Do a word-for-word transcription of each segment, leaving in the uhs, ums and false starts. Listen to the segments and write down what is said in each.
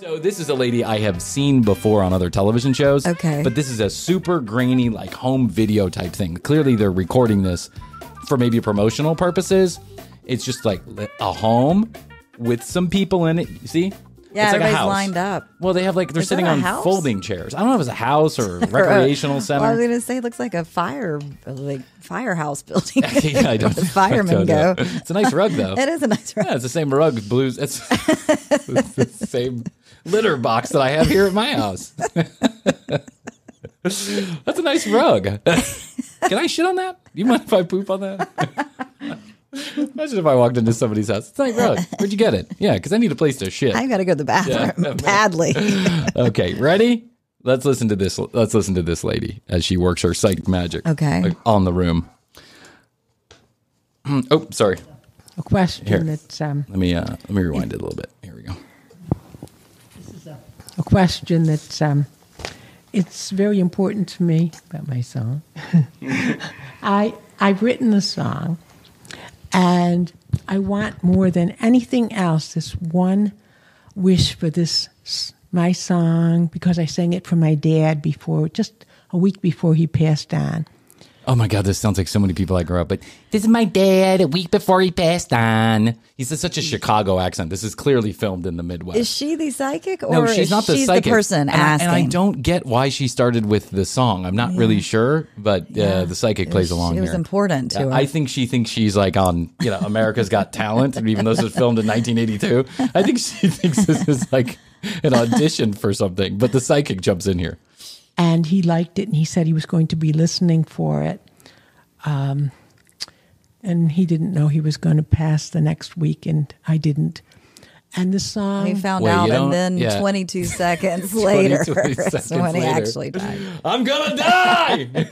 So this is a lady I have seen before on other television shows. Okay. But this is a super grainy, like, home video type thing. Clearly, they're recording this for maybe promotional purposes. It's just like a home with some people in it. You see? Yeah, it's like everybody's a house. Lined up. Well, they have like, they're is sitting on house? folding chairs. I don't know if it's a house or a recreational center. Well, I was going to say it looks like a fire, like firehouse building. Yeah, I don't the firemen I don't go. Know. It's a nice rug, though. It is a nice rug. Yeah, it's the same rug, blues. It's, it's the same litter box that I have here at my house. That's a nice rug. Can I shit on that? Do you mind if I poop on that? Imagine if I walked into somebody's house. It's like, really? Where'd you get it? Yeah, because I need a place to shit. I gotta go to the bathroom yeah. badly. Okay, ready? Let's listen to this. Let's listen to this lady as she works her psychic magic. Okay, like, on the room. Oh, sorry. A question. Here. That, um, let me uh, let me rewind it a little bit. Here we go. This is a, a question that um, it's very important to me about my song. I I've written the song. And I want more than anything else this one wish for this, my song, because I sang it for my dad before, just a week before he passed on. Oh, my God, this sounds like so many people I grew up with. This is my dad a week before he passed on. He's in such a Chicago accent. This is clearly filmed in the Midwest. Is she the psychic? Or no, she's is not the she's psychic. the person and asking. I, and I don't get why she started with the song. I'm not yeah. really sure, but uh, yeah. the psychic plays along here. It was here. important to yeah, her. I think she thinks she's like on, you know, America's Got Talent, even though this was filmed in nineteen eighty-two. I think she thinks this is like an audition for something, but the psychic jumps in here. And he liked it, and he said he was going to be listening for it. Um, and he didn't know he was going to pass the next week, and I didn't. And the song... He found Wait, out, and then yeah. twenty-two seconds later is when he actually died. I'm going to die!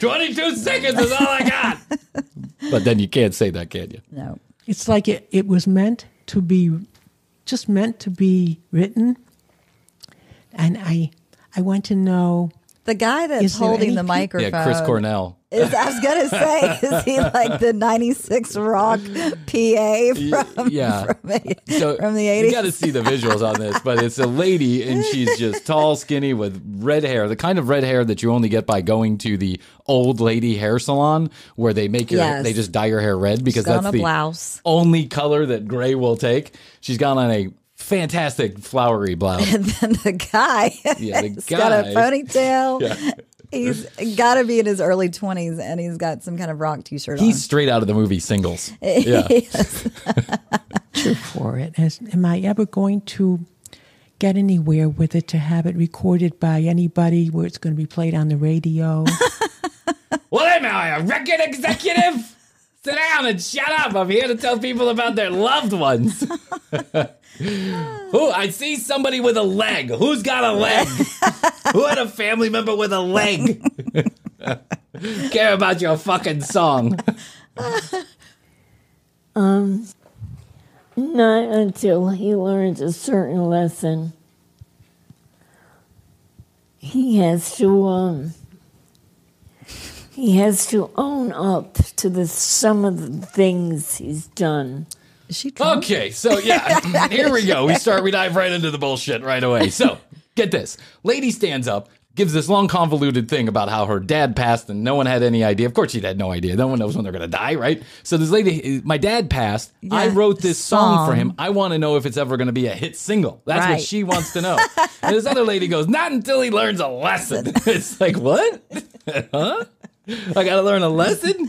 twenty-two seconds is all I got! But then you can't say that, can you? No. It's like it, it was meant to be, just meant to be written, and I... I want to know the guy that's holding the microphone. Yeah, Chris Cornell. Is, I was gonna say, is he like the ninety-six Rock P A from yeah. from, so from the eighties? You got to see the visuals on this, but it's a lady and she's just tall, skinny with red hair, the kind of red hair that you only get by going to the old lady hair salon where they make your yes. they just dye your hair red because that's the blouse. only color that gray will take. She's gone on a fantastic flowery blouse. And then the guy, yeah, the he's guy. got a ponytail. Yeah. He's got to be in his early twenties, and he's got some kind of rock T-shirt on. He's straight out of the movie Singles. Yeah. True for it. As, am I ever going to get anywhere with it, to have it recorded by anybody where it's going to be played on the radio? Well, am I a record executive? Sit down and shut up. I'm here to tell people about their loved ones. Who I see somebody with a leg. Who's got a leg? Who had a family member with a leg? Care about your fucking song. Um, not until he learns a certain lesson. He has to, um... He has to own up to the some of the things he's done. Is she drunk? Okay, so yeah, here we go. We start, we dive right into the bullshit right away. So, get this. Lady stands up, gives this long convoluted thing about how her dad passed and no one had any idea. Of course she'd had no idea. No one knows when they're going to die, right? So this lady, my dad passed. Yeah, I wrote this song, song for him. I want to know if it's ever going to be a hit single. That's right. What she wants to know. And this other lady goes, not until he learns a lesson. It's like, what? Huh? I gotta learn a lesson?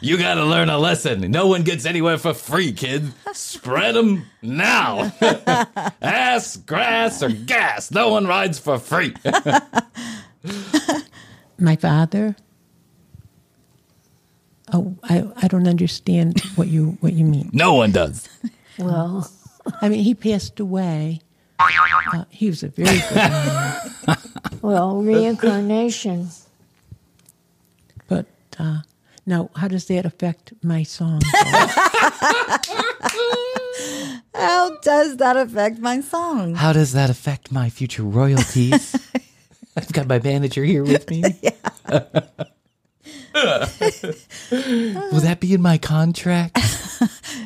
You gotta learn a lesson. No one gets anywhere for free, kid. Spread them now. Ass, grass, or gas. No one rides for free. My father? Oh, I, I don't understand what you what you mean. No one does. Well, I mean, he passed away. Uh, he was a very good man. Well, reincarnation. But uh, now, how does that affect my song? How does that affect my song? How does that affect my future royalties? I've got my manager here with me. Will that be in my contract?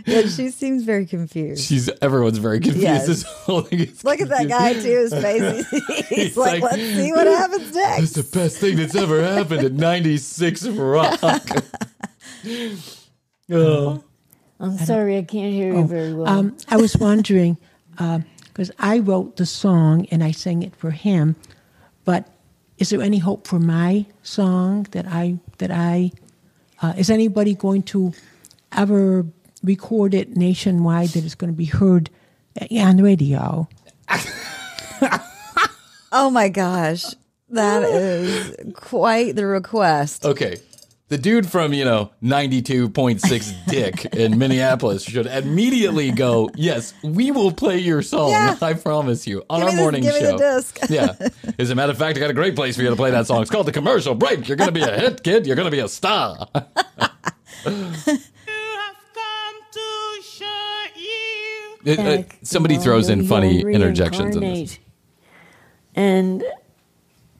Yeah, she seems very confused. She's everyone's very confused. Yes. This whole thing is Look confused. At that guy too. His face. He's, he's like, like, let's see what happens next. That's the best thing that's ever happened at ninety-six Rock. Oh. I'm sorry, I can't hear oh, you very well. Um, I was wondering, because uh, I wrote the song and I sang it for him, but is there any hope for my song that I that I? Uh, is anybody going to ever record it nationwide that is going to be heard on radio? Oh my gosh, that is quite the request. Okay. The dude from, you know, ninety-two point six Dick in Minneapolis should immediately go, yes, we will play your song, yeah. I promise you, on give our this, morning give show. Me the disc. Yeah. As a matter of fact, I got a great place for you to play that song. It's called The Commercial Break. You're going to be a hit, kid. You're going to be a star. it, uh, somebody throws in funny interjections in this. And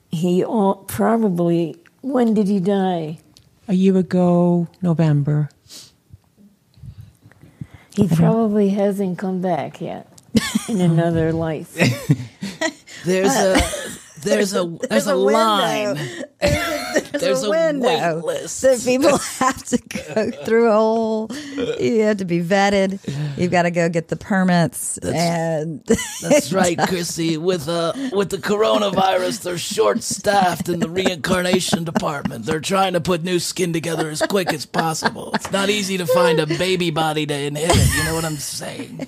he all, probably, when did he die? A year ago, November. He probably hasn't come back yet in another life. There's a there's a there's a line. There's a window that people have to go through a whole. You have to be vetted. You've got to go get the permits. That's, and that's right, Chrissy. With uh, with the coronavirus, they're short-staffed in the reincarnation department. They're trying to put new skin together as quick as possible. It's not easy to find a baby body to inherit. You know what I'm saying?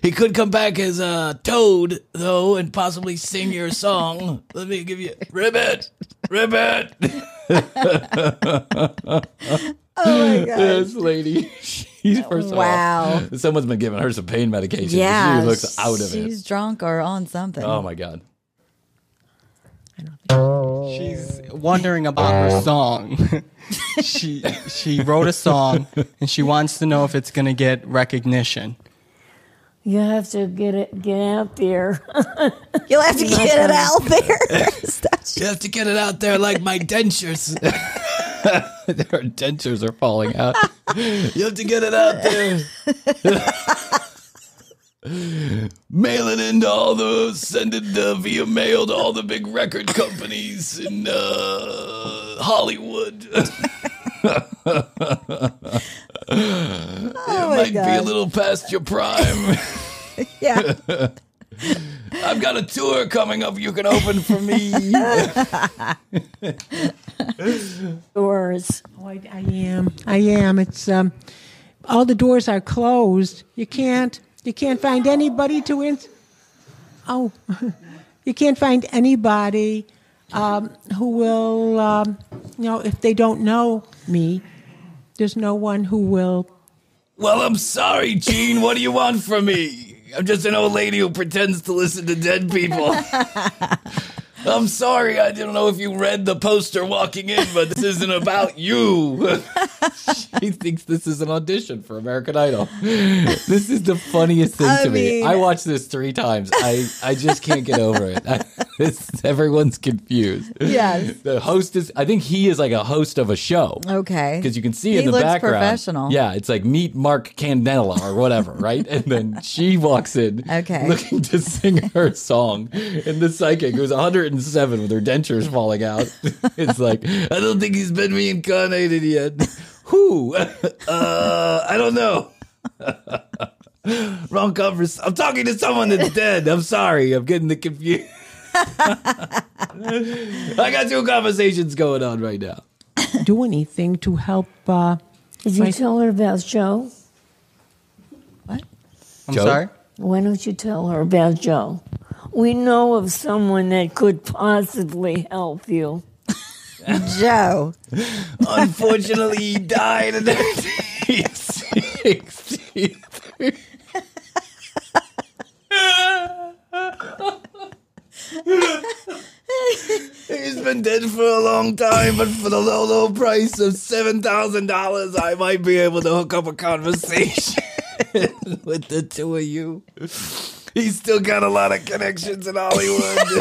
He could come back as a toad, though, and possibly sing your song. Let me give you ribbit, ribbit. Oh my gosh. This lady, she's first wow. of all, someone's been giving her some pain medication. Yeah, she looks out of it. She's drunk or on something. Oh my god. I don't think she's wondering about her song. she she wrote a song and she wants to know if it's going to get recognition. You have to get it get out there. You'll have to get it out there. You'll have to get it out there like my dentures. Their dentures are falling out. You have to get it out there. Mail it into all the, send it uh, via mail to all the big record companies in uh, Hollywood. Oh it might God. Be a little past your prime. Yeah. I've got a tour coming up you can open for me. Doors. Oh, I, I am. I am. It's um, all the doors are closed. You can't you can't find anybody to in Oh. You can't find anybody um, who will um, you know, if they don't know me. There's no one who will. Well, I'm sorry, Gene. What do you want from me? I'm just an old lady who pretends to listen to dead people. I'm sorry. I don't know if you read the poster walking in, but this isn't about you. She thinks this is an audition for American Idol. This is the funniest thing I to mean... me. I watched this three times. I, I just can't get over it. I, it's, everyone's confused. Yes. The host is, I think he is like a host of a show. Okay. Because you can see he in the looks background. Professional. Yeah, it's like meet Mark Candela or whatever, right? And then she walks in okay. looking to sing her song. And the psychic, who's one hundred seven with her dentures falling out, it's like, I don't think he's been reincarnated yet. Who? Uh, I don't know. Wrong conference. I'm talking to someone that's dead. I'm sorry. I'm getting the confused. I got two conversations going on right now. Do anything to help. Uh, Did you my... tell her about Joe? What? I'm Joe? Sorry? Why don't you tell her about Joe? We know of someone that could possibly help you. Joe. Unfortunately, he died in nineteen sixty-three. He's been dead for a long time, but for the low, low price of seven thousand dollars, I might be able to hook up a conversation with the two of you. He's still got a lot of connections in Hollywood.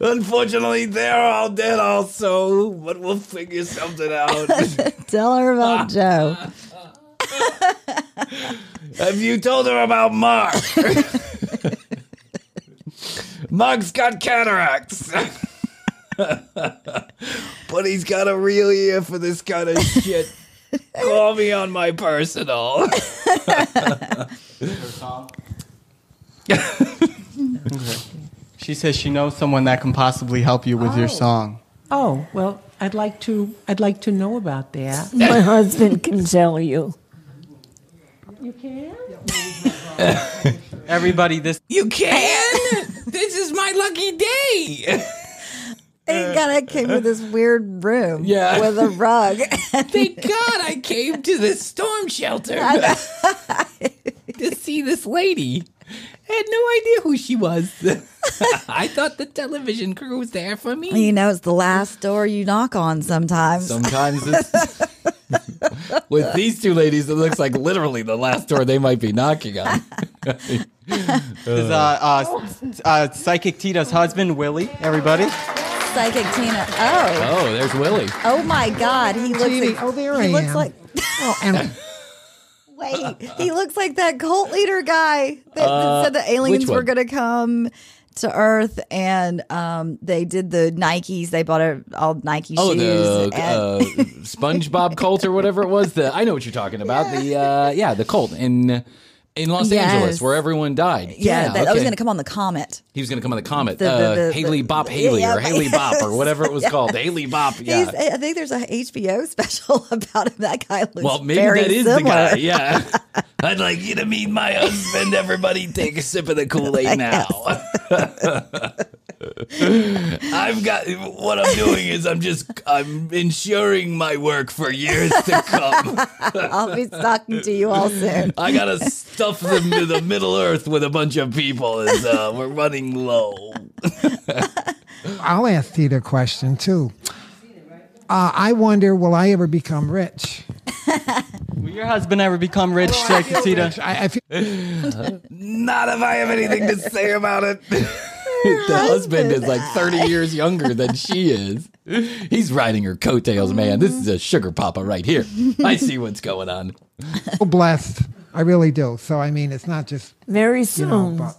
Unfortunately, they're all dead also, but we'll figure something out. Tell her about Joe. Have you told her about Mark? Mark's got cataracts. But he's got a real ear for this kind of shit. Call me on my personal. Okay. She says she knows someone that can possibly help you with oh. your song. Oh, well, I'd like to I'd like to know about that. My husband can tell you. You can? Everybody, this... You can? This is my lucky day. Thank God I came to this weird room yeah. with a rug. Thank God I came to this storm shelter to see this lady. I had no idea who she was. I thought the television crew was there for me. You know, it's the last door you knock on sometimes. Sometimes it's... With these two ladies, it looks like literally the last door they might be knocking on. uh, uh, uh, Psychic Tina's husband, Willie, everybody. Psychic Tina. Oh. Oh, there's Willie. Oh, my God. He looks Genie. like... Oh, there he I looks am. Like... Oh, and... Wait, he looks like that cult leader guy that, uh, that said the aliens were going to come to Earth, and um, they did the Nikes. They bought a, all Nike oh, shoes. Oh, the uh, SpongeBob cult or whatever it was. The I know what you're talking about. Yeah. The uh, yeah, the cult in in Los yes. Angeles where everyone died. Yeah, yeah that okay. was going to come on the comet. He was going to come on the comet. The, the, the, uh, Hale-Bopp Haley yeah, or Hale-Bopp yes. or whatever it was yeah. called. Hale-Bopp. Yeah, He's, I think there's a H B O special about him. That guy looks well. Maybe very that is similar. The guy. Yeah. I'd like you to meet my husband. Everybody, take a sip of the Kool-Aid now. I've got what I'm doing is I'm just I'm insuring my work for years to come. I'll be talking to you all soon. I gotta stuff them to the Middle Earth with a bunch of people as uh, we're running low. I'll ask Tina a question too. Uh, I wonder, will I ever become rich? Will your husband ever become rich, Psychic Tina? I, I feel not if I have anything to say about it. The husband is like thirty years younger than she is. He's riding her coattails, man. This is a sugar papa right here. I see what's going on. So blessed. I really do. So, I mean, it's not just... Very soon. You know, but,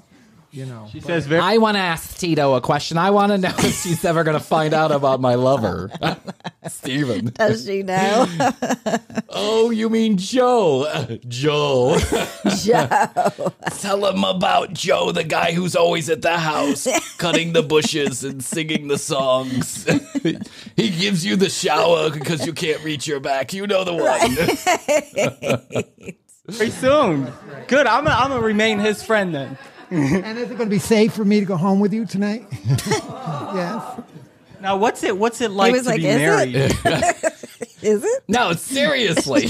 you know, she says very I want to ask Tito a question. I want to know if she's ever going to find out about my lover, Stephen. Does she know? Oh, you mean Joe? Joe. Joe. Tell him about Joe, the guy who's always at the house, cutting the bushes and singing the songs. He gives you the shower because you can't reach your back. You know the one. Right. Very soon. Good. I'm gonna, I'm gonna remain his friend then. And is it going to be safe for me to go home with you tonight? Yes. Now, what's it? What's it like to like, be is married? It? Is it? No, seriously.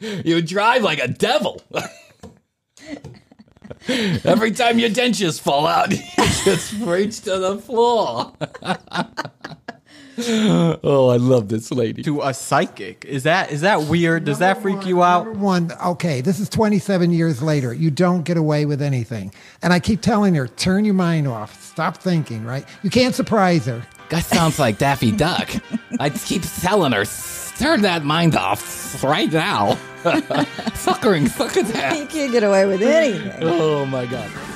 You drive like a devil. Every time your dentures fall out, you just reach to the floor. Oh, I love this lady. To a psychic. Is that is that weird? Does number that freak one, you out? One, okay, this is twenty-seven years later. You don't get away with anything. And I keep telling her, turn your mind off. Stop thinking, right? You can't surprise her. That sounds like Daffy Duck. I keep telling her, turn that mind off right now. Suckering, suck at that. You can't get away with anything. Oh, my God.